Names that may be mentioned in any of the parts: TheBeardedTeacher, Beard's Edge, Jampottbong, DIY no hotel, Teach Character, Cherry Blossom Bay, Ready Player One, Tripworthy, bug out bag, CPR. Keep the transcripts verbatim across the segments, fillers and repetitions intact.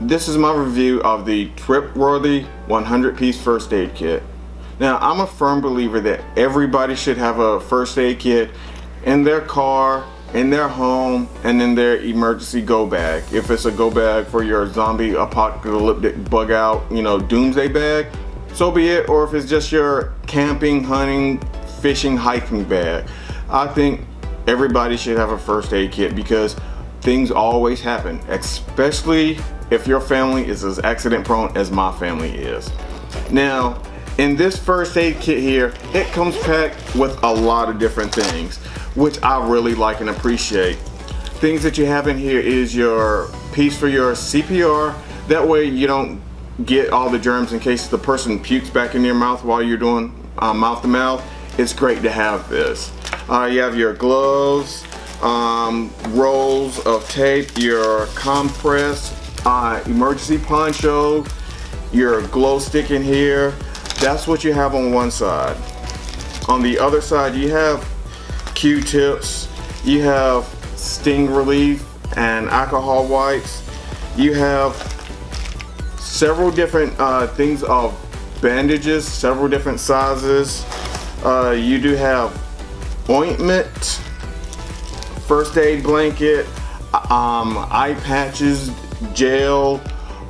This is my review of the Tripworthy one hundred piece first aid kit. Now, I'm a firm believer that everybody should have a first aid kit in their car, in their home, and in their emergency go bag. If it's a go bag for your zombie apocalyptic bug out, you know, doomsday bag, so be it. Or if it's just your camping, hunting, fishing, hiking bag. I think everybody should have a first aid kit because things always happen, especially if your family is as accident prone as my family is. Now, in this first aid kit here, it comes packed with a lot of different things, which I really like and appreciate. Things that you have in here is your piece for your C P R. That way you don't get all the germs in case the person pukes back in your mouth while you're doing uh, mouth to mouth. It's great to have this. Uh, you have your gloves, um, rolls of tape, your compress, uh, emergency poncho, your glow stick in here. That's what you have on one side. On the other side, you have Q-tips, you have sting relief and alcohol wipes. You have several different uh, things of bandages, several different sizes. Uh, you do have ointment, first aid blanket, um, eye patches, gel,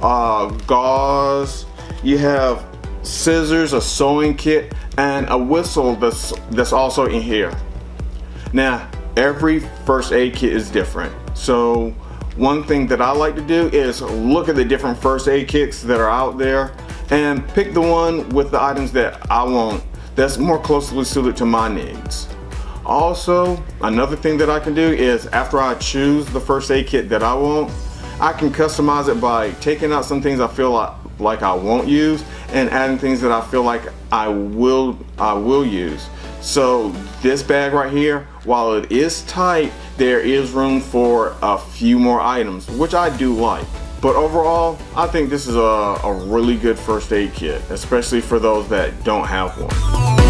uh, gauze. You have scissors, a sewing kit, and a whistle that's, that's also in here. Now, every first aid kit is different. So one thing that I like to do is look at the different first aid kits that are out there and pick the one with the items that I want that's more closely suited to my needs. Also, another thing that I can do is after I choose the first aid kit that I want, I can customize it by taking out some things I feel like, like I won't use and adding things that I feel like I will, I will use. So this bag right here, while it is tight, there is room for a few more items, which I do like. But overall, I think this is a, a really good first aid kit, especially for those that don't have one.